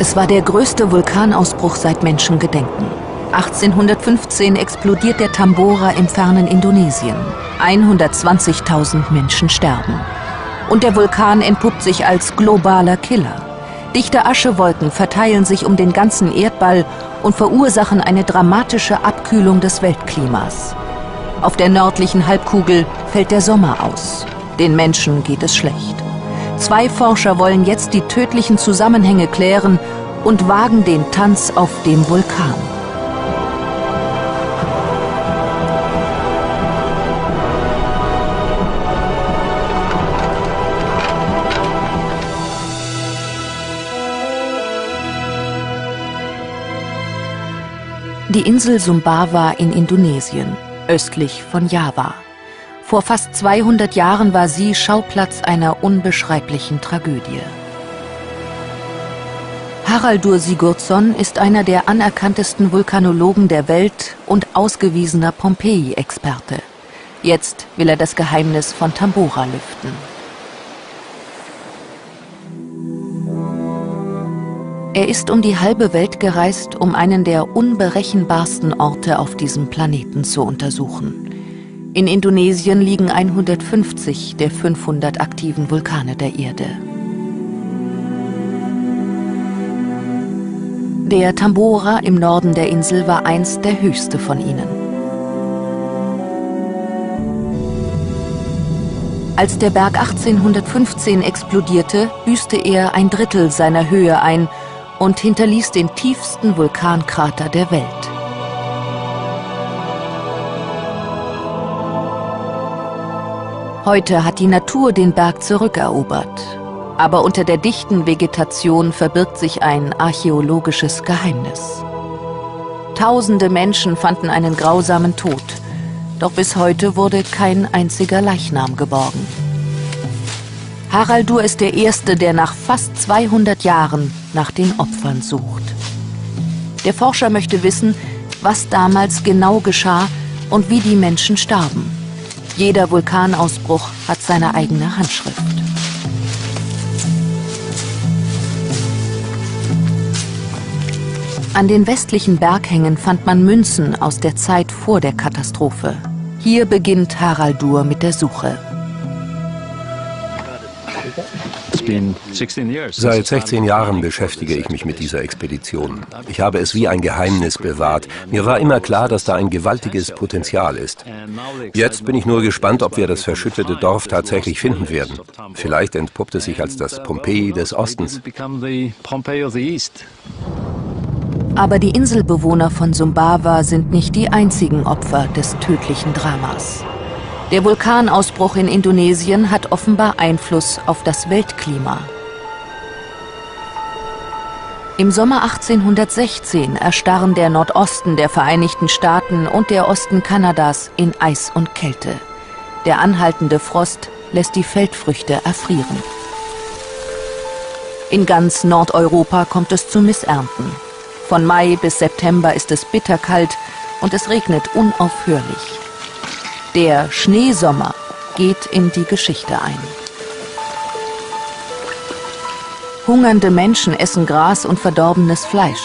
Es war der größte Vulkanausbruch seit Menschengedenken. 1815 explodiert der Tambora im fernen Indonesien. 120.000 Menschen sterben. Und der Vulkan entpuppt sich als globaler Killer. Dichte Aschewolken verteilen sich um den ganzen Erdball und verursachen eine dramatische Abkühlung des Weltklimas. Auf der nördlichen Halbkugel fällt der Sommer aus. Den Menschen geht es schlecht. Zwei Forscher wollen jetzt die tödlichen Zusammenhänge klären und wagen den Tanz auf dem Vulkan. Die Insel Sumbawa in Indonesien, östlich von Java. Vor fast 200 Jahren war sie Schauplatz einer unbeschreiblichen Tragödie. Haraldur Sigurdsson ist einer der anerkanntesten Vulkanologen der Welt und ausgewiesener Pompeji-Experte. Jetzt will er das Geheimnis von Tambora lüften. Er ist um die halbe Welt gereist, um einen der unberechenbarsten Orte auf diesem Planeten zu untersuchen. In Indonesien liegen 150 der 500 aktiven Vulkane der Erde. Der Tambora im Norden der Insel war einst der höchste von ihnen. Als der Berg 1815 explodierte, büßte er ein Drittel seiner Höhe ein und hinterließ den tiefsten Vulkankrater der Welt. Heute hat die Natur den Berg zurückerobert. Aber unter der dichten Vegetation verbirgt sich ein archäologisches Geheimnis. Tausende Menschen fanden einen grausamen Tod. Doch bis heute wurde kein einziger Leichnam geborgen. Haraldur ist der Erste, der nach fast 200 Jahren nach den Opfern sucht. Der Forscher möchte wissen, was damals genau geschah und wie die Menschen starben. Jeder Vulkanausbruch hat seine eigene Handschrift. An den westlichen Berghängen fand man Münzen aus der Zeit vor der Katastrophe. Hier beginnt Haraldur mit der Suche. Seit 16 Jahren beschäftige ich mich mit dieser Expedition. Ich habe es wie ein Geheimnis bewahrt. Mir war immer klar, dass da ein gewaltiges Potenzial ist. Jetzt bin ich nur gespannt, ob wir das verschüttete Dorf tatsächlich finden werden. Vielleicht entpuppt es sich als das Pompeji des Ostens. Aber die Inselbewohner von Sumbawa sind nicht die einzigen Opfer des tödlichen Dramas. Der Vulkanausbruch in Indonesien hat offenbar Einfluss auf das Weltklima. Im Sommer 1816 erstarren der Nordosten der Vereinigten Staaten und der Osten Kanadas in Eis und Kälte. Der anhaltende Frost lässt die Feldfrüchte erfrieren. In ganz Nordeuropa kommt es zu Missernten. Von Mai bis September ist es bitterkalt und es regnet unaufhörlich. Der Schneesommer geht in die Geschichte ein. Hungernde Menschen essen Gras und verdorbenes Fleisch.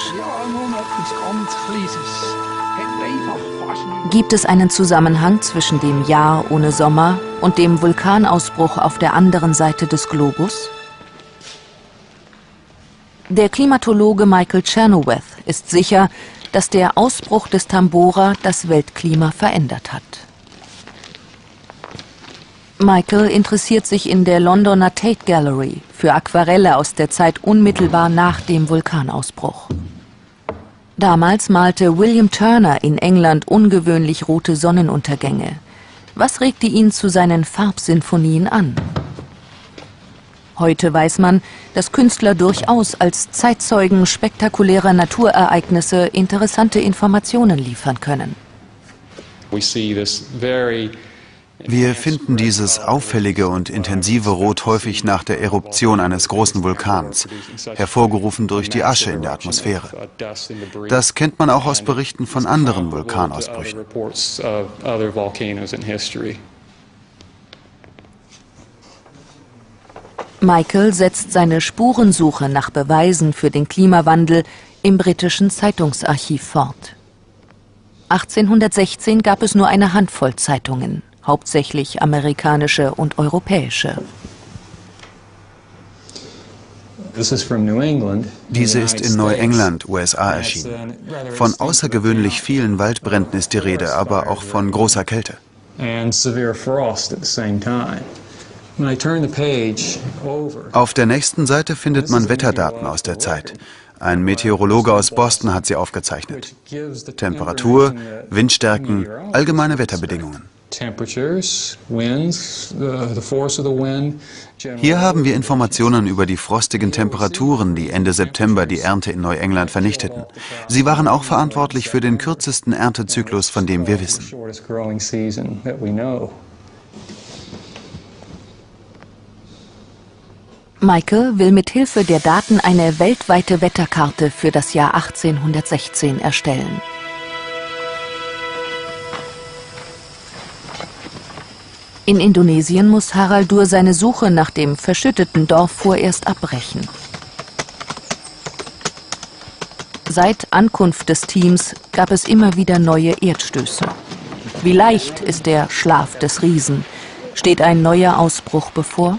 Gibt es einen Zusammenhang zwischen dem Jahr ohne Sommer und dem Vulkanausbruch auf der anderen Seite des Globus? Der Klimatologe Michael Chenoweth ist sicher, dass der Ausbruch des Tambora das Weltklima verändert hat. Michael interessiert sich in der Londoner Tate Gallery für Aquarelle aus der Zeit unmittelbar nach dem Vulkanausbruch. Damals malte William Turner in England ungewöhnlich rote Sonnenuntergänge. Was regte ihn zu seinen Farbsinfonien an? Heute weiß man, dass Künstler durchaus als Zeitzeugen spektakulärer Naturereignisse interessante Informationen liefern können. Wir finden dieses auffällige und intensive Rot häufig nach der Eruption eines großen Vulkans, hervorgerufen durch die Asche in der Atmosphäre. Das kennt man auch aus Berichten von anderen Vulkanausbrüchen. Michael setzt seine Spurensuche nach Beweisen für den Klimawandel im britischen Zeitungsarchiv fort. 1816 gab es nur eine Handvoll Zeitungen, hauptsächlich amerikanische und europäische. Diese ist in Neuengland, USA, erschienen. Von außergewöhnlich vielen Waldbränden ist die Rede, aber auch von großer Kälte. Auf der nächsten Seite findet man Wetterdaten aus der Zeit. Ein Meteorologe aus Boston hat sie aufgezeichnet. Temperatur, Windstärken, allgemeine Wetterbedingungen. Hier haben wir Informationen über die frostigen Temperaturen, die Ende September die Ernte in Neuengland vernichteten. Sie waren auch verantwortlich für den kürzesten Erntezyklus, von dem wir wissen. Michael will mit Hilfe der Daten eine weltweite Wetterkarte für das Jahr 1816 erstellen. In Indonesien muss Haraldur seine Suche nach dem verschütteten Dorf vorerst abbrechen. Seit Ankunft des Teams gab es immer wieder neue Erdstöße. Wie leicht ist der Schlaf des Riesen? Steht ein neuer Ausbruch bevor?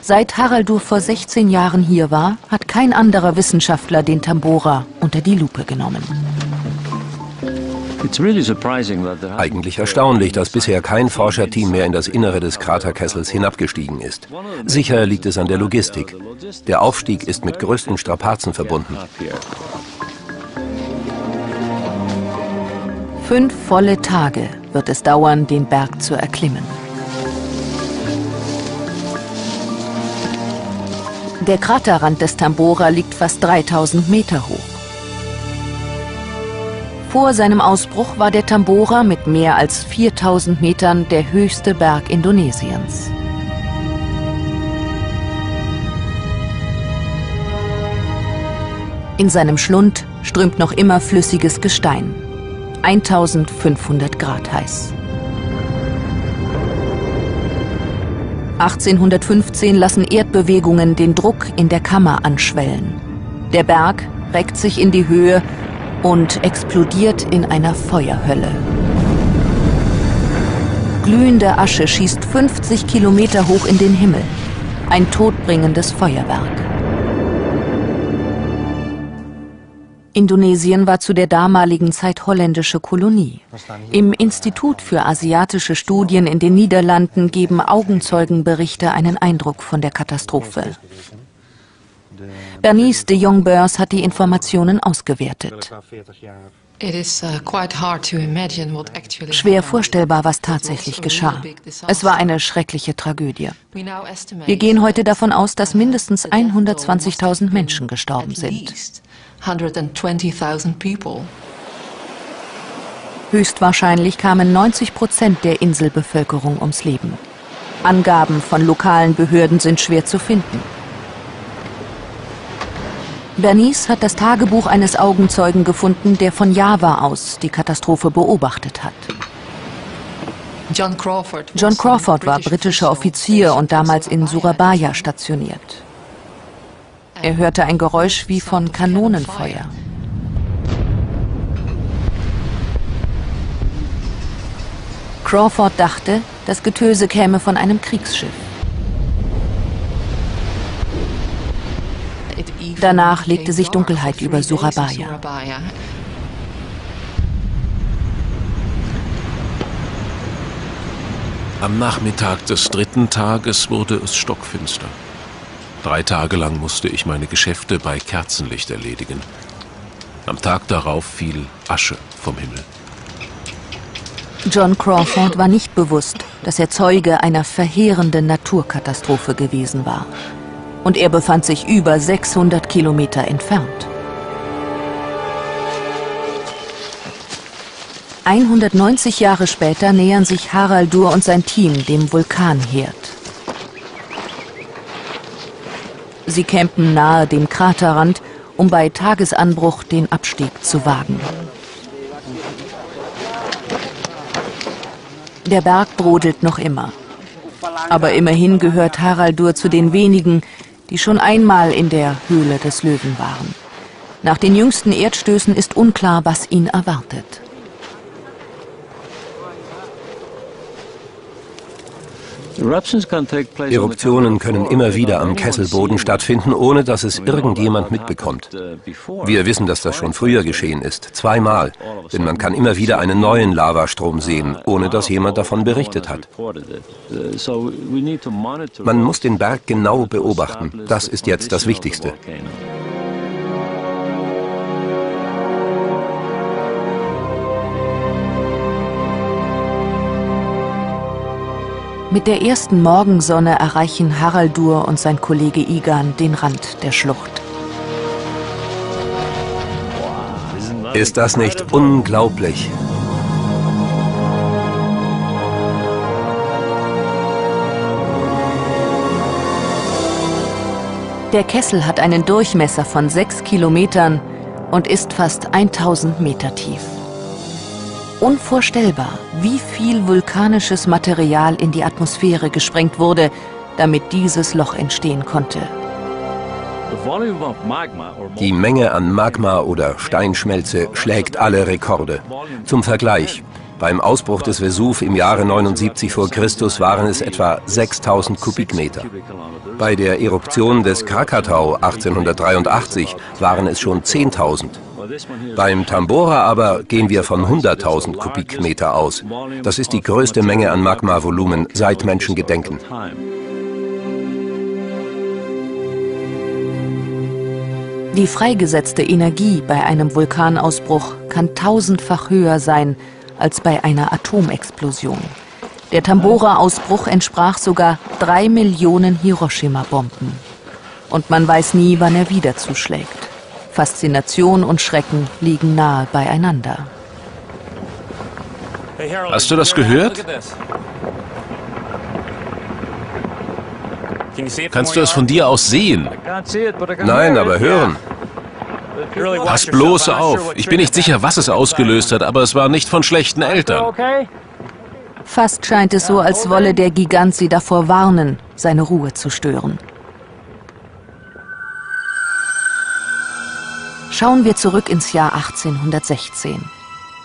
Seit Haraldur vor 16 Jahren hier war, hat kein anderer Wissenschaftler den Tambora unter die Lupe genommen. Eigentlich erstaunlich, dass bisher kein Forscherteam mehr in das Innere des Kraterkessels hinabgestiegen ist. Sicher liegt es an der Logistik. Der Aufstieg ist mit größten Strapazen verbunden. 5 volle Tage wird es dauern, den Berg zu erklimmen. Der Kraterrand des Tambora liegt fast 3000 Meter hoch. Vor seinem Ausbruch war der Tambora mit mehr als 4000 Metern der höchste Berg Indonesiens. In seinem Schlund strömt noch immer flüssiges Gestein. 1500 Grad heiß. 1815 lassen Erdbewegungen den Druck in der Kammer anschwellen. Der Berg reckt sich in die Höhe und explodiert in einer Feuerhölle. Glühende Asche schießt 50 Kilometer hoch in den Himmel. Ein todbringendes Feuerwerk. Indonesien war zu der damaligen Zeit holländische Kolonie. Im Institut für asiatische Studien in den Niederlanden geben Augenzeugenberichte einen Eindruck von der Katastrophe. Bernice de Jong-Beurs hat die Informationen ausgewertet. Schwer vorstellbar, was tatsächlich geschah. Es war eine schreckliche Tragödie. Wir gehen heute davon aus, dass mindestens 120.000 Menschen gestorben sind. Höchstwahrscheinlich kamen 90% der Inselbevölkerung ums Leben. Angaben von lokalen Behörden sind schwer zu finden. Bernice hat das Tagebuch eines Augenzeugen gefunden, der von Java aus die Katastrophe beobachtet hat. John Crawford war britischer Offizier und damals in Surabaya stationiert. Er hörte ein Geräusch wie von Kanonenfeuer. Crawford dachte, das Getöse käme von einem Kriegsschiff. Danach legte sich Dunkelheit über Surabaya. Am Nachmittag des 3. Tages wurde es stockfinster. 3 Tage lang musste ich meine Geschäfte bei Kerzenlicht erledigen. Am Tag darauf fiel Asche vom Himmel. John Crawford war nicht bewusst, dass er Zeuge einer verheerenden Naturkatastrophe gewesen war. Und er befand sich über 600 Kilometer entfernt. 190 Jahre später nähern sich Haraldur und sein Team dem Vulkanherd. Sie campen nahe dem Kraterrand, um bei Tagesanbruch den Abstieg zu wagen. Der Berg brodelt noch immer. Aber immerhin gehört Haraldur zu den wenigen, die schon einmal in der Höhle des Löwen waren. Nach den jüngsten Erdstößen ist unklar, was ihn erwartet. Eruptionen können immer wieder am Kesselboden stattfinden, ohne dass es irgendjemand mitbekommt. Wir wissen, dass das schon früher geschehen ist, zweimal, denn man kann immer wieder einen neuen Lavastrom sehen, ohne dass jemand davon berichtet hat. Man muss den Berg genau beobachten, das ist jetzt das Wichtigste. Mit der ersten Morgensonne erreichen Haraldur und sein Kollege Igan den Rand der Schlucht. Ist das nicht unglaublich? Der Kessel hat einen Durchmesser von 6 Kilometern und ist fast 1000 Meter tief. Unvorstellbar, wie viel vulkanisches Material in die Atmosphäre gesprengt wurde, damit dieses Loch entstehen konnte. Die Menge an Magma oder Steinschmelze schlägt alle Rekorde. Zum Vergleich, beim Ausbruch des Vesuv im Jahre 79 vor Christus waren es etwa 6000 Kubikmeter. Bei der Eruption des Krakatau 1883 waren es schon 10.000. Beim Tambora aber gehen wir von 100.000 Kubikmeter aus. Das ist die größte Menge an Magmavolumen seit Menschengedenken. Die freigesetzte Energie bei einem Vulkanausbruch kann 1000-fach höher sein als bei einer Atomexplosion. Der Tambora-Ausbruch entsprach sogar 3 Millionen Hiroshima-Bomben. Und man weiß nie, wann er wieder zuschlägt. Faszination und Schrecken liegen nahe beieinander. Hast du das gehört? Kannst du das von dir aus sehen? Nein, aber hören. Pass bloß auf. Ich bin nicht sicher, was es ausgelöst hat, aber es war nicht von schlechten Eltern. Fast scheint es so, als wolle der Gigant sie davor warnen, seine Ruhe zu stören. Schauen wir zurück ins Jahr 1816.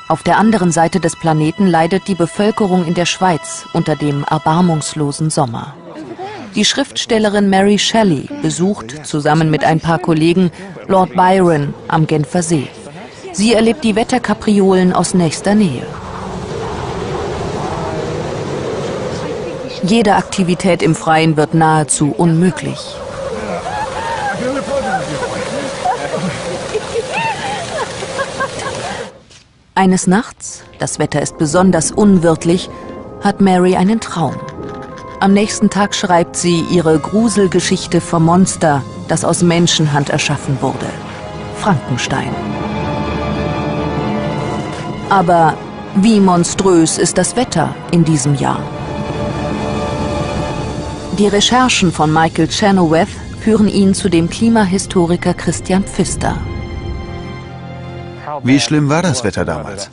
Auf der anderen Seite des Planeten leidet die Bevölkerung in der Schweiz unter dem erbarmungslosen Sommer. Die Schriftstellerin Mary Shelley besucht zusammen mit ein paar Kollegen Lord Byron am Genfer See. Sie erlebt die Wetterkapriolen aus nächster Nähe. Jede Aktivität im Freien wird nahezu unmöglich. Eines Nachts, das Wetter ist besonders unwirtlich, hat Mary einen Traum. Am nächsten Tag schreibt sie ihre Gruselgeschichte vom Monster, das aus Menschenhand erschaffen wurde. Frankenstein. Aber wie monströs ist das Wetter in diesem Jahr? Die Recherchen von Michael Chenoweth führen ihn zu dem Klimahistoriker Christian Pfister. Wie schlimm war das Wetter damals?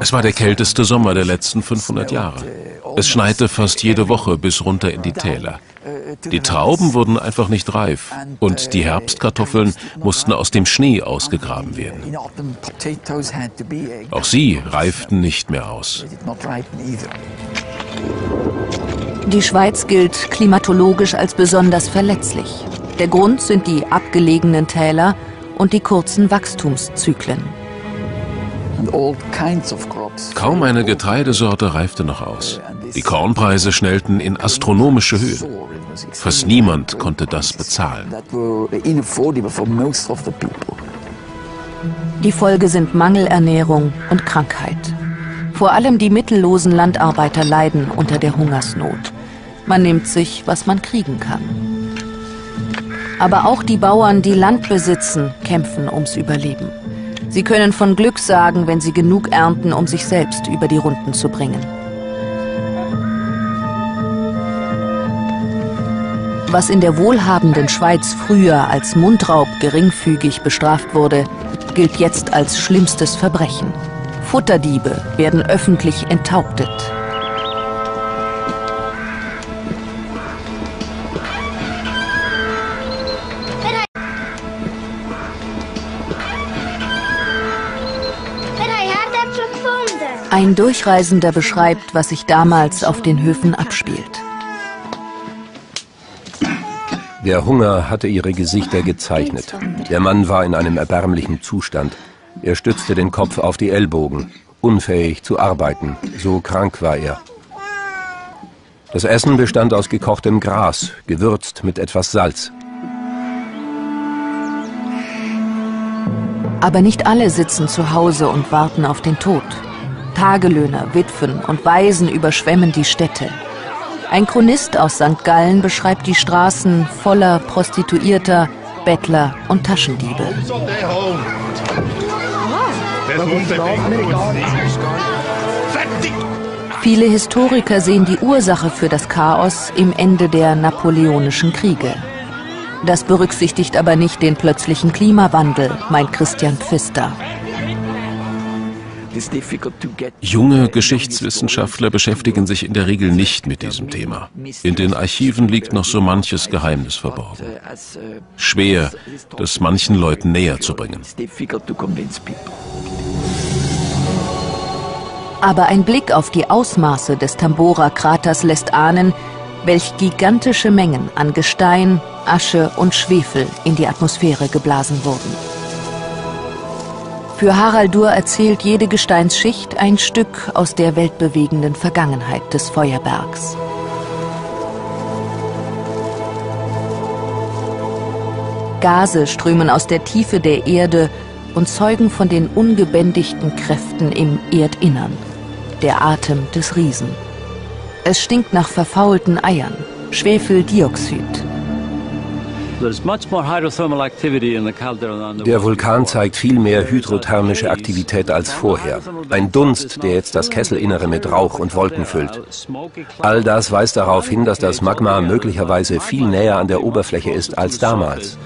Es war der kälteste Sommer der letzten 500 Jahre. Es schneite fast jede Woche bis runter in die Täler. Die Trauben wurden einfach nicht reif und die Herbstkartoffeln mussten aus dem Schnee ausgegraben werden. Auch sie reiften nicht mehr aus. Die Schweiz gilt klimatologisch als besonders verletzlich. Der Grund sind die abgelegenen Täler und die kurzen Wachstumszyklen. Kaum eine Getreidesorte reifte noch aus. Die Kornpreise schnellten in astronomische Höhen. Fast niemand konnte das bezahlen. Die Folge sind Mangelernährung und Krankheit. Vor allem die mittellosen Landarbeiter leiden unter der Hungersnot. Man nimmt sich, was man kriegen kann. Aber auch die Bauern, die Land besitzen, kämpfen ums Überleben. Sie können von Glück sagen, wenn sie genug ernten, um sich selbst über die Runden zu bringen. Was in der wohlhabenden Schweiz früher als Mundraub geringfügig bestraft wurde, gilt jetzt als schlimmstes Verbrechen. Futterdiebe werden öffentlich enthauptet. Ein Durchreisender beschreibt, was sich damals auf den Höfen abspielt. Der Hunger hatte ihre Gesichter gezeichnet. Der Mann war in einem erbärmlichen Zustand. Er stützte den Kopf auf die Ellbogen, unfähig zu arbeiten. So krank war er. Das Essen bestand aus gekochtem Gras, gewürzt mit etwas Salz. Aber nicht alle sitzen zu Hause und warten auf den Tod. Tagelöhner, Witwen und Waisen überschwemmen die Städte. Ein Chronist aus St. Gallen beschreibt die Straßen voller Prostituierter, Bettler und Taschendiebe. Viele Historiker sehen die Ursache für das Chaos im Ende der napoleonischen Kriege. Das berücksichtigt aber nicht den plötzlichen Klimawandel, meint Christian Pfister. Junge Geschichtswissenschaftler beschäftigen sich in der Regel nicht mit diesem Thema. In den Archiven liegt noch so manches Geheimnis verborgen. Schwer, das manchen Leuten näher zu bringen. Aber ein Blick auf die Ausmaße des Tambora-Kraters lässt ahnen, welch gigantische Mengen an Gestein, Asche und Schwefel in die Atmosphäre geblasen wurden. Für Haraldur erzählt jede Gesteinsschicht ein Stück aus der weltbewegenden Vergangenheit des Feuerbergs. Gase strömen aus der Tiefe der Erde und zeugen von den ungebändigten Kräften im Erdinnern, der Atem des Riesen. Es stinkt nach verfaulten Eiern, Schwefeldioxid. Der Vulkan zeigt viel mehr hydrothermische Aktivität als vorher. Ein Dunst, der jetzt das Kesselinnere mit Rauch und Wolken füllt. All das weist darauf hin, dass das Magma möglicherweise viel näher an der Oberfläche ist als damals.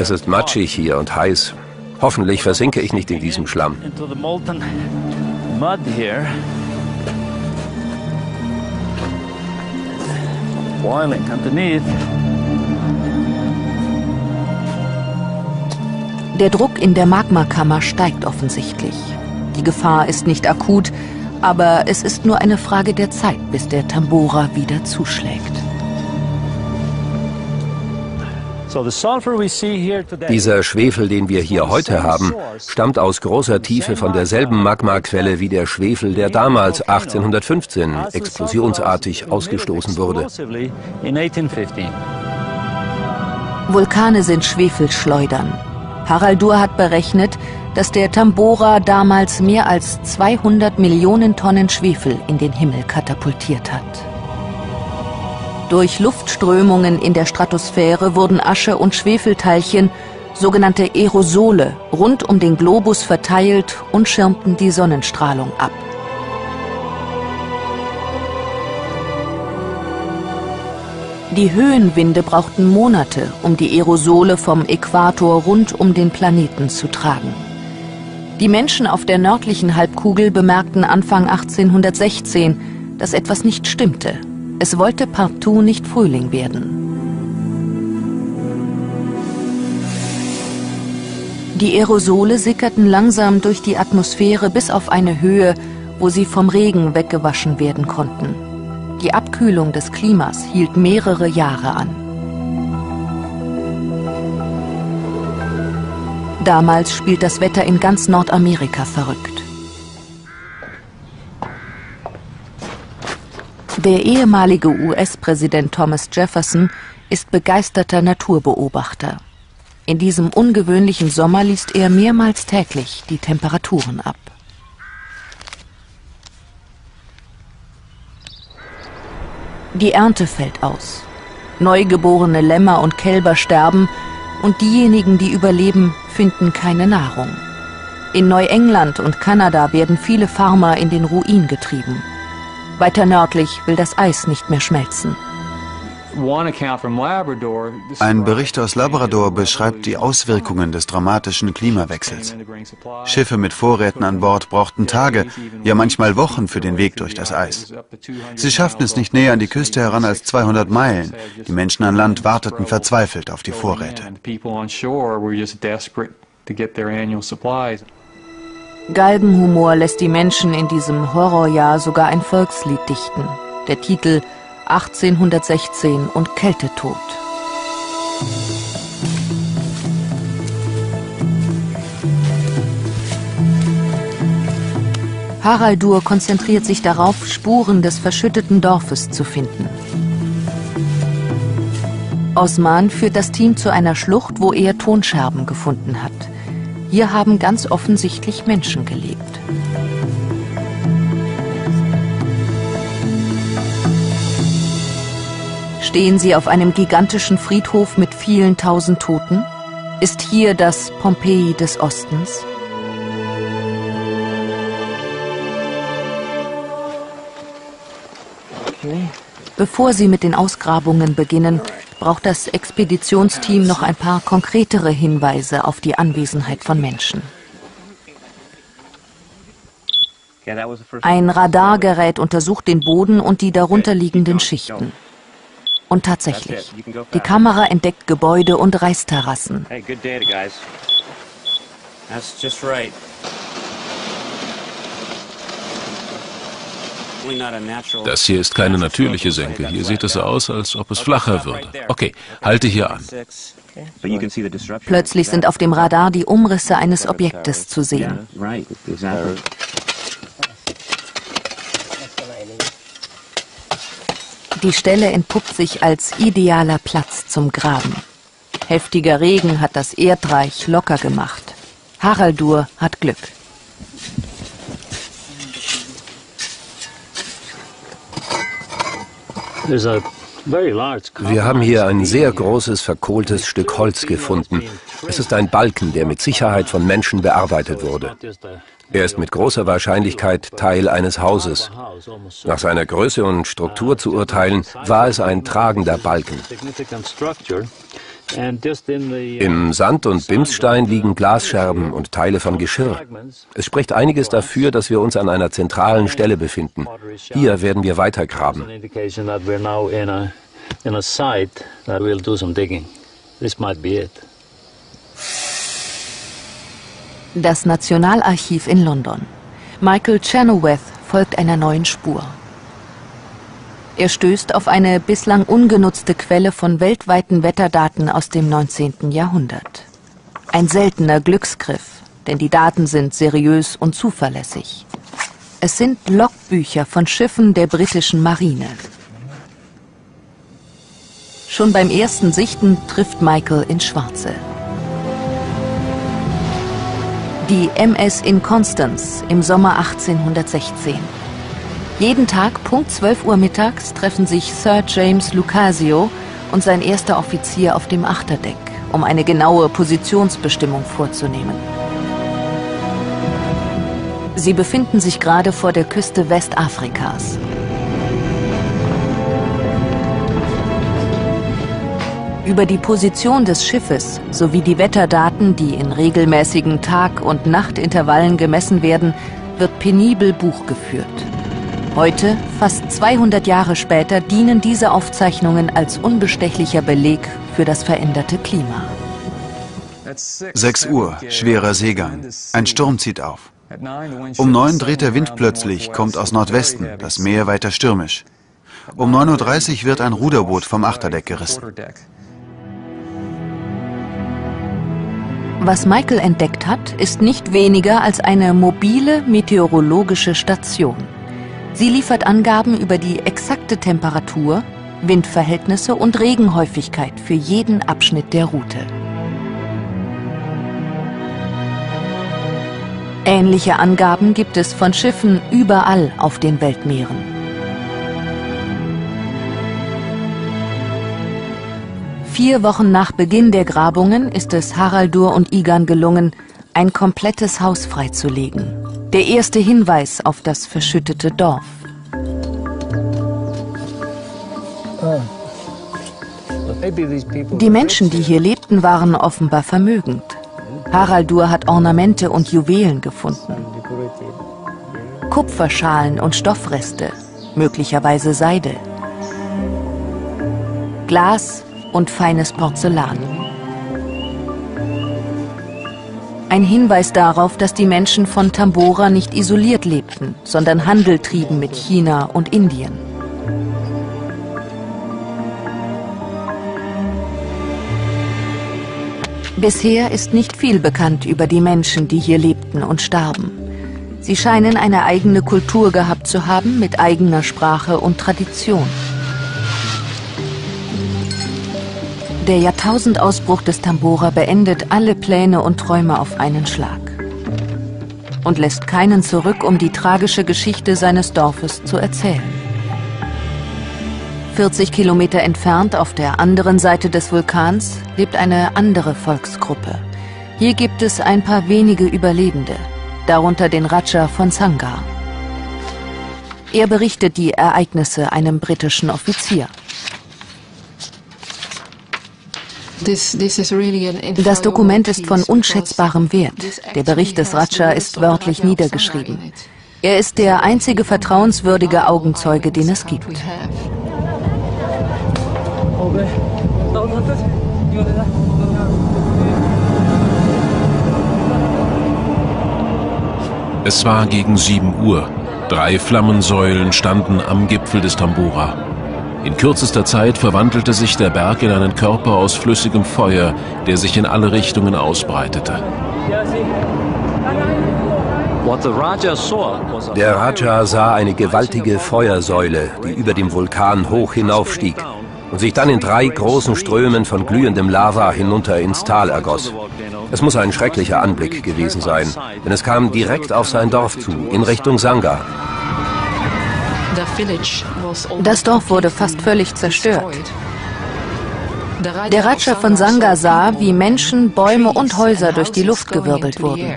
Es ist matschig hier und heiß. Hoffentlich versinke ich nicht in diesem Schlamm. Der Druck in der Magmakammer steigt offensichtlich. Die Gefahr ist nicht akut, aber es ist nur eine Frage der Zeit, bis der Tambora wieder zuschlägt. Dieser Schwefel, den wir hier heute haben, stammt aus großer Tiefe von derselben Magmaquelle wie der Schwefel, der damals 1815 explosionsartig ausgestoßen wurde. Vulkane sind Schwefelschleudern. Haraldur hat berechnet, dass der Tambora damals mehr als 200 Millionen Tonnen Schwefel in den Himmel katapultiert hat. Durch Luftströmungen in der Stratosphäre wurden Asche- und Schwefelteilchen, sogenannte Aerosole, rund um den Globus verteilt und schirmten die Sonnenstrahlung ab. Die Höhenwinde brauchten Monate, um die Aerosole vom Äquator rund um den Planeten zu tragen. Die Menschen auf der nördlichen Halbkugel bemerkten Anfang 1816, dass etwas nicht stimmte. Es wollte partout nicht Frühling werden. Die Aerosole sickerten langsam durch die Atmosphäre bis auf eine Höhe, wo sie vom Regen weggewaschen werden konnten. Die Abkühlung des Klimas hielt mehrere Jahre an. Damals spielt das Wetter in ganz Nordamerika verrückt. Der ehemalige US-Präsident Thomas Jefferson ist begeisterter Naturbeobachter. In diesem ungewöhnlichen Sommer liest er mehrmals täglich die Temperaturen ab. Die Ernte fällt aus. Neugeborene Lämmer und Kälber sterben und diejenigen, die überleben, finden keine Nahrung. In Neuengland und Kanada werden viele Farmer in den Ruin getrieben. Weiter nördlich will das Eis nicht mehr schmelzen. Ein Bericht aus Labrador beschreibt die Auswirkungen des dramatischen Klimawechsels. Schiffe mit Vorräten an Bord brauchten Tage, ja manchmal Wochen für den Weg durch das Eis. Sie schafften es nicht näher an die Küste heran als 200 Meilen. Die Menschen an Land warteten verzweifelt auf die Vorräte. Galgenhumor lässt die Menschen in diesem Horrorjahr sogar ein Volkslied dichten. Der Titel 1816 und Kältetod. Haraldur konzentriert sich darauf, Spuren des verschütteten Dorfes zu finden. Osman führt das Team zu einer Schlucht, wo er Tonscherben gefunden hat. Hier haben ganz offensichtlich Menschen gelebt. Stehen sie auf einem gigantischen Friedhof mit vielen tausend Toten? Ist hier das Pompeji des Ostens? Okay. Bevor sie mit den Ausgrabungen beginnen, braucht das Expeditionsteam noch ein paar konkretere Hinweise auf die Anwesenheit von Menschen. Ein Radargerät untersucht den Boden und die darunterliegenden Schichten. Und tatsächlich, die Kamera entdeckt Gebäude und Reisterrassen. Das hier ist keine natürliche Senke. Hier sieht es so aus, als ob es flacher würde. Okay, halte hier an. Plötzlich sind auf dem Radar die Umrisse eines Objektes zu sehen. Die Stelle entpuppt sich als idealer Platz zum Graben. Heftiger Regen hat das Erdreich locker gemacht. Haraldur hat Glück. Wir haben hier ein sehr großes, verkohltes Stück Holz gefunden. Es ist ein Balken, der mit Sicherheit von Menschen bearbeitet wurde. Er ist mit großer Wahrscheinlichkeit Teil eines Hauses. Nach seiner Größe und Struktur zu urteilen, war es ein tragender Balken. Im Sand und Bimsstein liegen Glasscherben und Teile von Geschirr. Es spricht einiges dafür, dass wir uns an einer zentralen Stelle befinden. Hier werden wir weitergraben. Das Nationalarchiv in London. Michael Chenoweth folgt einer neuen Spur. Er stößt auf eine bislang ungenutzte Quelle von weltweiten Wetterdaten aus dem 19. Jahrhundert. Ein seltener Glücksgriff, denn die Daten sind seriös und zuverlässig. Es sind Logbücher von Schiffen der britischen Marine. Schon beim ersten Sichten trifft Michael ins Schwarze. Die MS Inconstance im Sommer 1816. Jeden Tag, Punkt 12 Uhr mittags, treffen sich Sir James Lucasio und sein erster Offizier auf dem Achterdeck, um eine genaue Positionsbestimmung vorzunehmen. Sie befinden sich gerade vor der Küste Westafrikas. Über die Position des Schiffes sowie die Wetterdaten, die in regelmäßigen Tag- und Nachtintervallen gemessen werden, wird penibel Buch geführt. Heute, fast 200 Jahre später, dienen diese Aufzeichnungen als unbestechlicher Beleg für das veränderte Klima. 6 Uhr, schwerer Seegang. Ein Sturm zieht auf. Um 9 dreht der Wind plötzlich, kommt aus Nordwesten, das Meer weiter stürmisch. Um 9:30 Uhr wird ein Ruderboot vom Achterdeck gerissen. Was Michael entdeckt hat, ist nicht weniger als eine mobile meteorologische Station. Sie liefert Angaben über die exakte Temperatur, Windverhältnisse und Regenhäufigkeit für jeden Abschnitt der Route. Ähnliche Angaben gibt es von Schiffen überall auf den Weltmeeren. Vier Wochen nach Beginn der Grabungen ist es Haraldur und Igan gelungen, ein komplettes Haus freizulegen. Der erste Hinweis auf das verschüttete Dorf. Die Menschen, die hier lebten, waren offenbar vermögend. Haraldur hat Ornamente und Juwelen gefunden. Kupferschalen und Stoffreste, möglicherweise Seide. Glas und feines Porzellan. Ein Hinweis darauf, dass die Menschen von Tambora nicht isoliert lebten, sondern Handel trieben mit China und Indien. Bisher ist nicht viel bekannt über die Menschen, die hier lebten und starben. Sie scheinen eine eigene Kultur gehabt zu haben, mit eigener Sprache und Tradition. Der Jahrtausendausbruch des Tambora beendet alle Pläne und Träume auf einen Schlag und lässt keinen zurück, um die tragische Geschichte seines Dorfes zu erzählen. 40 Kilometer entfernt, auf der anderen Seite des Vulkans, lebt eine andere Volksgruppe. Hier gibt es ein paar wenige Überlebende, darunter den Raja von Sangha. Er berichtet die Ereignisse einem britischen Offizier. Das Dokument ist von unschätzbarem Wert. Der Bericht des Raja ist wörtlich niedergeschrieben. Er ist der einzige vertrauenswürdige Augenzeuge, den es gibt. Es war gegen 7 Uhr. 3 Flammensäulen standen am Gipfel des Tambora. In kürzester Zeit verwandelte sich der Berg in einen Körper aus flüssigem Feuer, der sich in alle Richtungen ausbreitete. Der Raja sah eine gewaltige Feuersäule, die über dem Vulkan hoch hinaufstieg und sich dann in 3 großen Strömen von glühendem Lava hinunter ins Tal ergoss. Es muss ein schrecklicher Anblick gewesen sein, denn es kam direkt auf sein Dorf zu, in Richtung Sangha. Das Dorf wurde fast völlig zerstört. Der Raja von Sangha sah, wie Menschen, Bäume und Häuser durch die Luft gewirbelt wurden.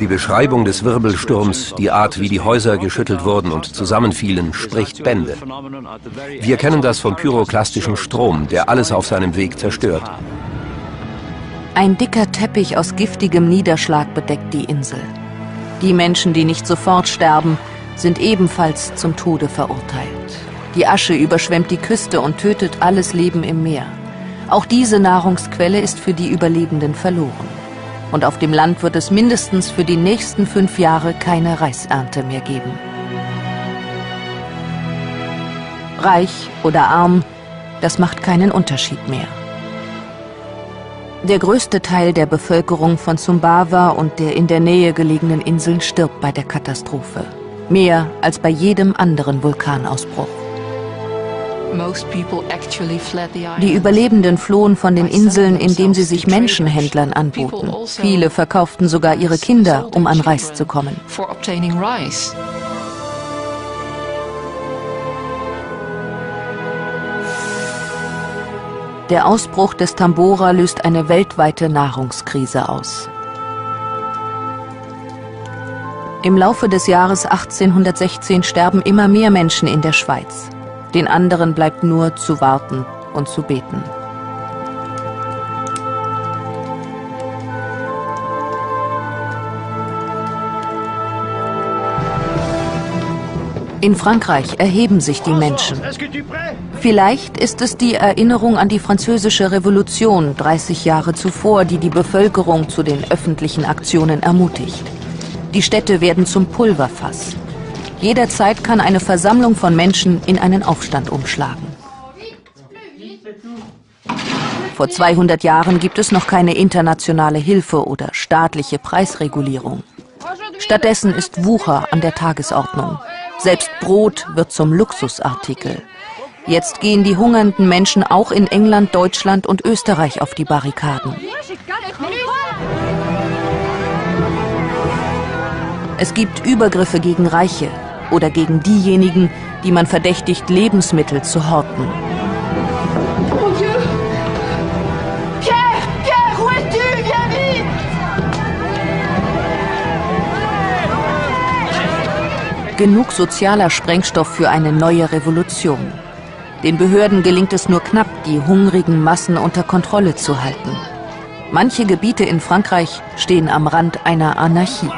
Die Beschreibung des Wirbelsturms, die Art, wie die Häuser geschüttelt wurden und zusammenfielen, spricht Bände. Wir kennen das vom pyroklastischen Strom, der alles auf seinem Weg zerstört. Ein dicker Teppich aus giftigem Niederschlag bedeckt die Insel. Die Menschen, die nicht sofort sterben, sind ebenfalls zum Tode verurteilt. Die Asche überschwemmt die Küste und tötet alles Leben im Meer. Auch diese Nahrungsquelle ist für die Überlebenden verloren. Und auf dem Land wird es mindestens für die nächsten 5 Jahre keine Reisernte mehr geben. Reich oder arm, das macht keinen Unterschied mehr. Der größte Teil der Bevölkerung von Sumbawa und der in der Nähe gelegenen Inseln stirbt bei der Katastrophe. Mehr als bei jedem anderen Vulkanausbruch. Die Überlebenden flohen von den Inseln, indem sie sich Menschenhändlern anboten. Viele verkauften sogar ihre Kinder, um an Reis zu kommen. Der Ausbruch des Tambora löst eine weltweite Nahrungskrise aus. Im Laufe des Jahres 1816 sterben immer mehr Menschen in der Schweiz. Den anderen bleibt nur zu warten und zu beten. In Frankreich erheben sich die Menschen. Vielleicht ist es die Erinnerung an die Französische Revolution 30 Jahre zuvor, die die Bevölkerung zu den öffentlichen Aktionen ermutigt. Die Städte werden zum Pulverfass. Jederzeit kann eine Versammlung von Menschen in einen Aufstand umschlagen. Vor 200 Jahren gibt es noch keine internationale Hilfe oder staatliche Preisregulierung. Stattdessen ist Wucher an der Tagesordnung. Selbst Brot wird zum Luxusartikel. Jetzt gehen die hungernden Menschen auch in England, Deutschland und Österreich auf die Barrikaden. Es gibt Übergriffe gegen Reiche oder gegen diejenigen, die man verdächtigt, Lebensmittel zu horten. genug sozialer Sprengstoff für eine neue Revolution. Den Behörden gelingt es nur knapp, die hungrigen Massen unter Kontrolle zu halten. Manche Gebiete in Frankreich stehen am Rand einer Anarchie.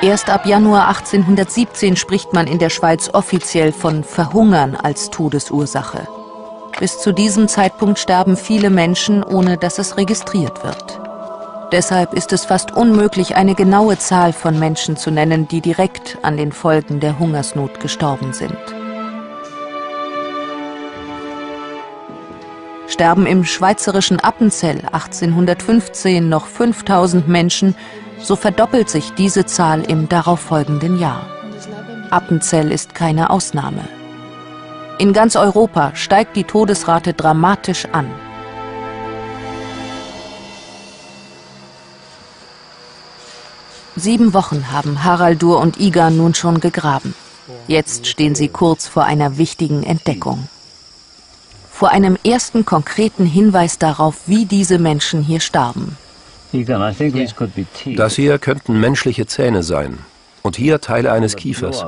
Erst ab Januar 1817 spricht man in der Schweiz offiziell von Verhungern als Todesursache. Bis zu diesem Zeitpunkt sterben viele Menschen, ohne dass es registriert wird. Deshalb ist es fast unmöglich, eine genaue Zahl von Menschen zu nennen, die direkt an den Folgen der Hungersnot gestorben sind. Sterben im schweizerischen Appenzell 1815 noch 5000 Menschen, so verdoppelt sich diese Zahl im darauffolgenden Jahr. Appenzell ist keine Ausnahme. In ganz Europa steigt die Todesrate dramatisch an. Sieben Wochen haben Haraldur und Igan nun schon gegraben. Jetzt stehen sie kurz vor einer wichtigen Entdeckung. Vor einem ersten konkreten Hinweis darauf, wie diese Menschen hier starben. Das hier könnten menschliche Zähne sein. Und hier Teile eines Kiefers.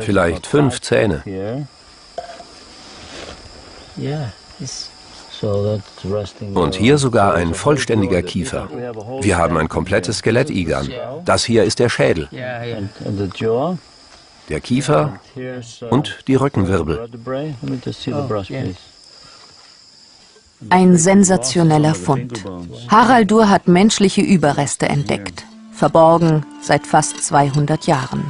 Vielleicht 5 Zähne. Und hier sogar ein vollständiger Kiefer. Wir haben ein komplettes Skelett, Igan. Das hier ist der Schädel. Der Kiefer und die Rückenwirbel. Ein sensationeller Fund. Haraldur hat menschliche Überreste entdeckt. Verborgen seit fast 200 Jahren.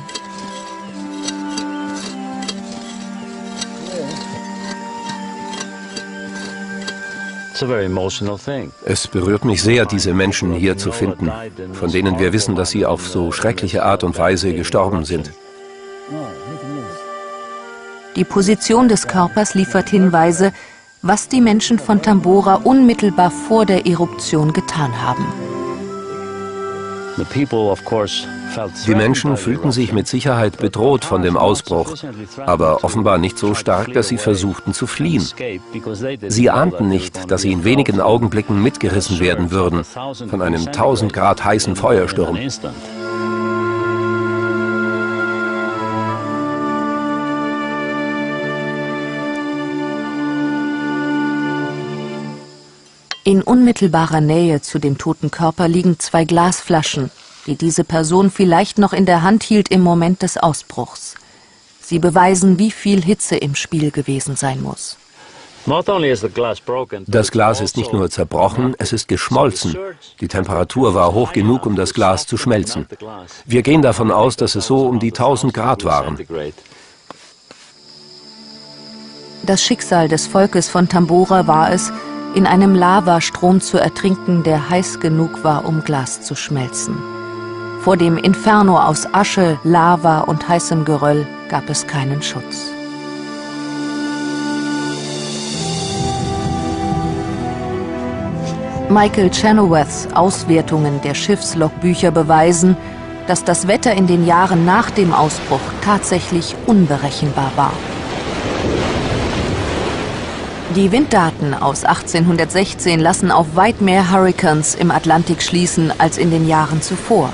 Es berührt mich sehr, diese Menschen hier zu finden, von denen wir wissen, dass sie auf so schreckliche Art und Weise gestorben sind. Die Position des Körpers liefert Hinweise, was die Menschen von Tambora unmittelbar vor der Eruption getan haben. Die Menschen fühlten sich mit Sicherheit bedroht von dem Ausbruch, aber offenbar nicht so stark, dass sie versuchten zu fliehen. Sie ahnten nicht, dass sie in wenigen Augenblicken mitgerissen werden würden von einem 1000 Grad heißen Feuersturm. In unmittelbarer Nähe zu dem toten Körper liegen 2 Glasflaschen, die diese Person vielleicht noch in der Hand hielt im Moment des Ausbruchs. Sie beweisen, wie viel Hitze im Spiel gewesen sein muss. Das Glas ist nicht nur zerbrochen, es ist geschmolzen. Die Temperatur war hoch genug, um das Glas zu schmelzen. Wir gehen davon aus, dass es so um die 1000 Grad waren. Das Schicksal des Volkes von Tambora war es, in einem Lavastrom zu ertrinken, der heiß genug war, um Glas zu schmelzen. Vor dem Inferno aus Asche, Lava und heißem Geröll gab es keinen Schutz. Michael Chenoweths Auswertungen der Schiffslogbücher beweisen, dass das Wetter in den Jahren nach dem Ausbruch tatsächlich unberechenbar war. Die Winddaten aus 1816 lassen auf weit mehr Hurrikans im Atlantik schließen als in den Jahren zuvor.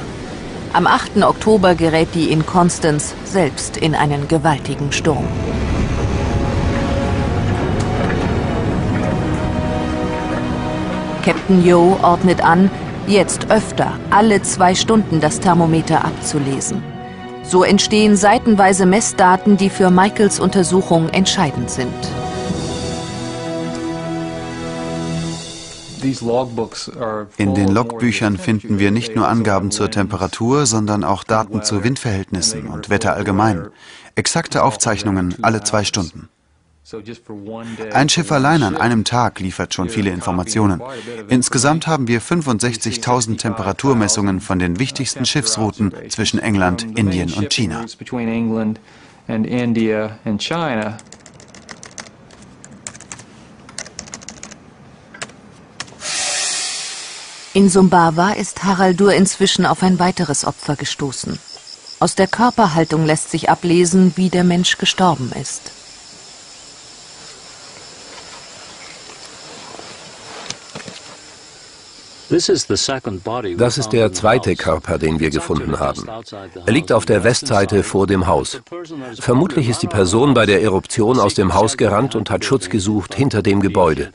Am 8. Oktober gerät die Inconstance selbst in einen gewaltigen Sturm. Captain Joe ordnet an, jetzt öfter alle 2 Stunden das Thermometer abzulesen. So entstehen seitenweise Messdaten, die für Michaels Untersuchung entscheidend sind. In den Logbüchern finden wir nicht nur Angaben zur Temperatur, sondern auch Daten zu Windverhältnissen und Wetter allgemein. Exakte Aufzeichnungen alle 2 Stunden. Ein Schiff allein an einem Tag liefert schon viele Informationen. Insgesamt haben wir 65.000 Temperaturmessungen von den wichtigsten Schiffsrouten zwischen England, Indien und China. In Sumbawa ist Haraldur inzwischen auf ein weiteres Opfer gestoßen. Aus der Körperhaltung lässt sich ablesen, wie der Mensch gestorben ist. Das ist der zweite Körper, den wir gefunden haben. Er liegt auf der Westseite vor dem Haus. Vermutlich ist die Person bei der Eruption aus dem Haus gerannt und hat Schutz gesucht hinter dem Gebäude.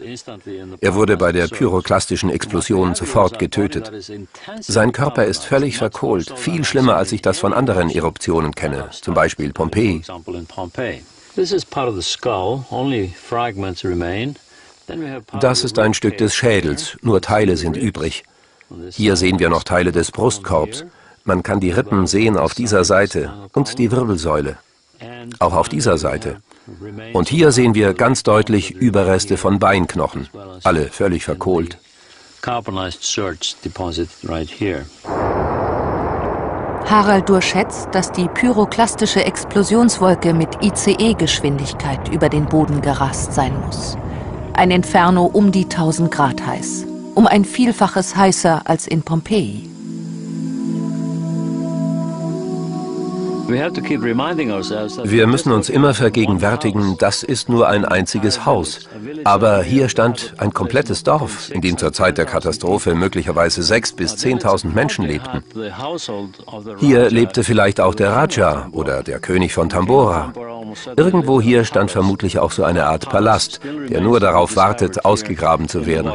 Er wurde bei der pyroklastischen Explosion sofort getötet. Sein Körper ist völlig verkohlt, viel schlimmer, als ich das von anderen Eruptionen kenne, zum Beispiel Pompeji. Das ist ein Stück des Schädels, nur Teile sind übrig. Hier sehen wir noch Teile des Brustkorbs. Man kann die Rippen sehen auf dieser Seite und die Wirbelsäule, auch auf dieser Seite. Und hier sehen wir ganz deutlich Überreste von Beinknochen, alle völlig verkohlt. Haraldur schätzt, dass die pyroklastische Explosionswolke mit ICE-Geschwindigkeit über den Boden gerast sein muss. Ein Inferno um die 1000 Grad heiß, um ein Vielfaches heißer als in Pompeji. Wir müssen uns immer vergegenwärtigen, das ist nur ein einziges Haus. Aber hier stand ein komplettes Dorf, in dem zur Zeit der Katastrophe möglicherweise 6.000 bis 10.000 Menschen lebten. Hier lebte vielleicht auch der Raja oder der König von Tambora. Irgendwo hier stand vermutlich auch so eine Art Palast, der nur darauf wartet, ausgegraben zu werden.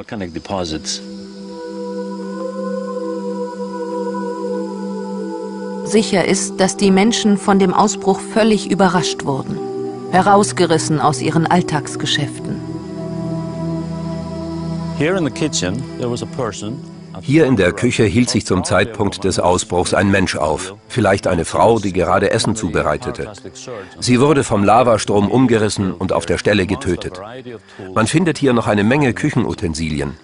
Sicher ist, dass die Menschen von dem Ausbruch völlig überrascht wurden, herausgerissen aus ihren Alltagsgeschäften. Hier in der Küche hielt sich zum Zeitpunkt des Ausbruchs ein Mensch auf, vielleicht eine Frau, die gerade Essen zubereitete. Sie wurde vom Lavastrom umgerissen und auf der Stelle getötet. Man findet hier noch eine Menge Küchenutensilien.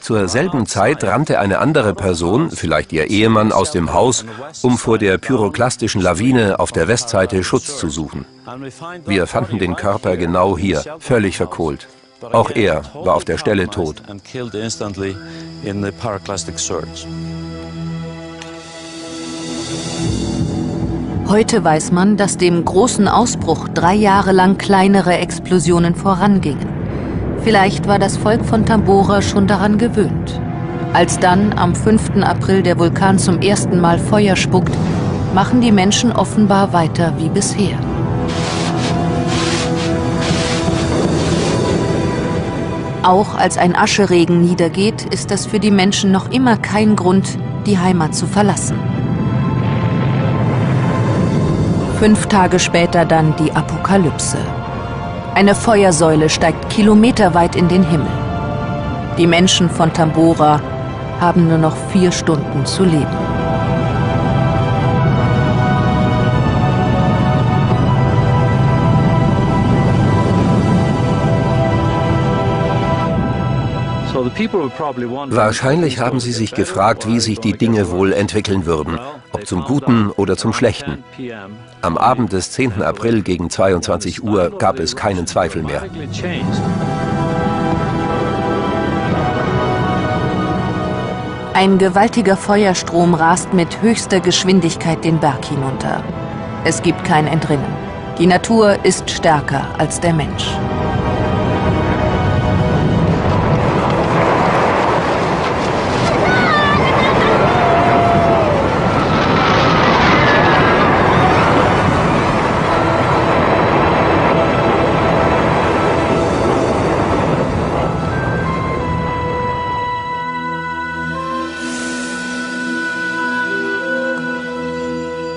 Zur selben Zeit rannte eine andere Person, vielleicht ihr Ehemann, aus dem Haus, um vor der pyroklastischen Lawine auf der Westseite Schutz zu suchen. Wir fanden den Körper genau hier, völlig verkohlt. Auch er war auf der Stelle tot. Heute weiß man, dass dem großen Ausbruch 3 Jahre lang kleinere Explosionen vorangingen. Vielleicht war das Volk von Tambora schon daran gewöhnt. Als dann am 5. April der Vulkan zum ersten Mal Feuer spuckt, machen die Menschen offenbar weiter wie bisher. Auch als ein Ascheregen niedergeht, ist das für die Menschen noch immer kein Grund, die Heimat zu verlassen. 5 Tage später dann die Apokalypse. Eine Feuersäule steigt kilometerweit in den Himmel. Die Menschen von Tambora haben nur noch 4 Stunden zu leben. Wahrscheinlich haben sie sich gefragt, wie sich die Dinge wohl entwickeln würden, ob zum Guten oder zum Schlechten. Am Abend des 10. April gegen 22 Uhr gab es keinen Zweifel mehr. Ein gewaltiger Feuerstrom rast mit höchster Geschwindigkeit den Berg hinunter. Es gibt kein Entrinnen. Die Natur ist stärker als der Mensch.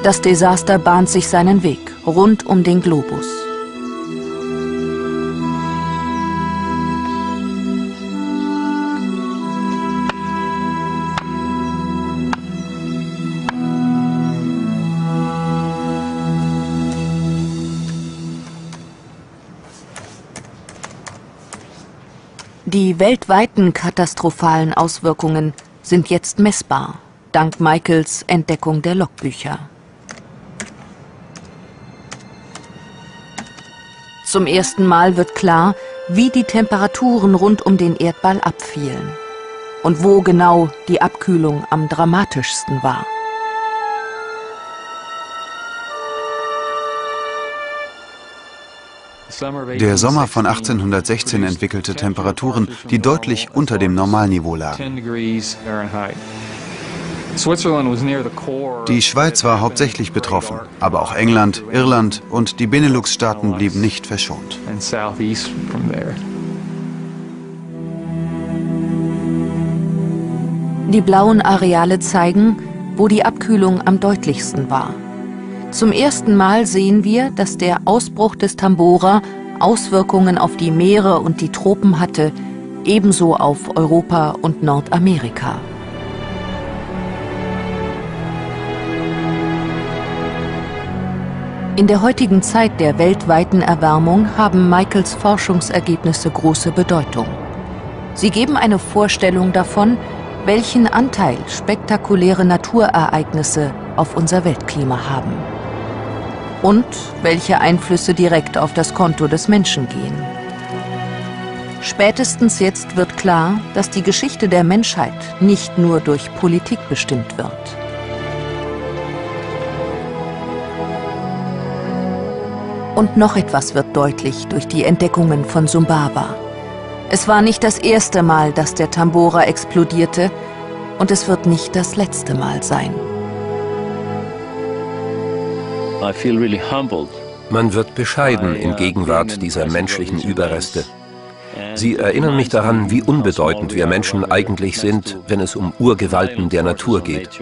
Das Desaster bahnt sich seinen Weg rund um den Globus. Die weltweiten katastrophalen Auswirkungen sind jetzt messbar, dank Michaels Entdeckung der Logbücher. Zum ersten Mal wird klar, wie die Temperaturen rund um den Erdball abfielen und wo genau die Abkühlung am dramatischsten war. Der Sommer von 1816 entwickelte Temperaturen, die deutlich unter dem Normalniveau lagen. Die Schweiz war hauptsächlich betroffen, aber auch England, Irland und die Benelux-Staaten blieben nicht verschont. Die blauen Areale zeigen, wo die Abkühlung am deutlichsten war. Zum ersten Mal sehen wir, dass der Ausbruch des Tambora Auswirkungen auf die Meere und die Tropen hatte, ebenso auf Europa und Nordamerika. In der heutigen Zeit der weltweiten Erwärmung haben Michaels Forschungsergebnisse große Bedeutung. Sie geben eine Vorstellung davon, welchen Anteil spektakuläre Naturereignisse auf unser Weltklima haben und welche Einflüsse direkt auf das Konto des Menschen gehen. Spätestens jetzt wird klar, dass die Geschichte der Menschheit nicht nur durch Politik bestimmt wird. Und noch etwas wird deutlich durch die Entdeckungen von Sumbawa. Es war nicht das erste Mal, dass der Tambora explodierte, und es wird nicht das letzte Mal sein. Man wird bescheiden in Gegenwart dieser menschlichen Überreste. Sie erinnern mich daran, wie unbedeutend wir Menschen eigentlich sind, wenn es um Urgewalten der Natur geht.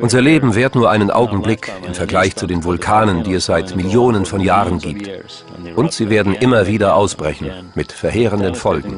Unser Leben währt nur einen Augenblick im Vergleich zu den Vulkanen, die es seit Millionen von Jahren gibt. Und sie werden immer wieder ausbrechen, mit verheerenden Folgen.